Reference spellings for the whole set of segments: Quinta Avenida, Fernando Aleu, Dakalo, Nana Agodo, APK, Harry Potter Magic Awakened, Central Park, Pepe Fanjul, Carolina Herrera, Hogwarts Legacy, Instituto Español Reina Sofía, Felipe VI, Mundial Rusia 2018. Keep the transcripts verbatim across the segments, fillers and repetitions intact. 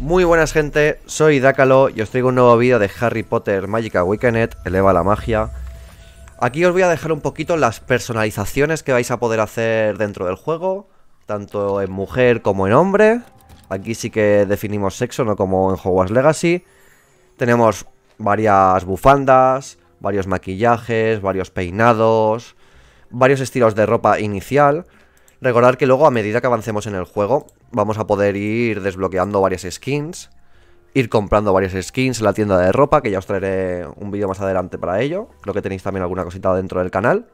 Muy buenas gente, soy Dakalo y os traigo un nuevo vídeo de Harry Potter Magic Awakened, eleva la magia. Aquí os voy a dejar un poquito las personalizaciones que vais a poder hacer dentro del juego, tanto en mujer como en hombre. Aquí sí que definimos sexo, no como en Hogwarts Legacy. Tenemos varias bufandas, varios maquillajes, varios peinados, varios estilos de ropa inicial. Recordad que luego, a medida que avancemos en el juego, vamos a poder ir desbloqueando varias skins, ir comprando varias skins en la tienda de ropa, que ya os traeré un vídeo más adelante para ello. Creo que tenéis también alguna cosita dentro del canal.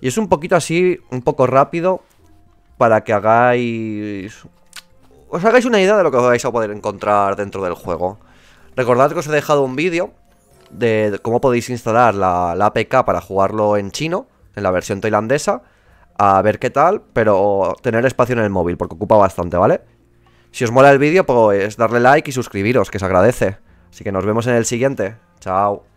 Y es un poquito así, un poco rápido, para que hagáis... os hagáis una idea de lo que vais a poder encontrar dentro del juego. Recordad que os he dejado un vídeo de cómo podéis instalar la, la A P K para jugarlo en chino, en la versión tailandesa. A ver qué tal, pero tener espacio en el móvil, porque ocupa bastante, ¿vale? Si os mola el vídeo, pues darle like y suscribiros, que se agradece. Así que nos vemos en el siguiente. Chao.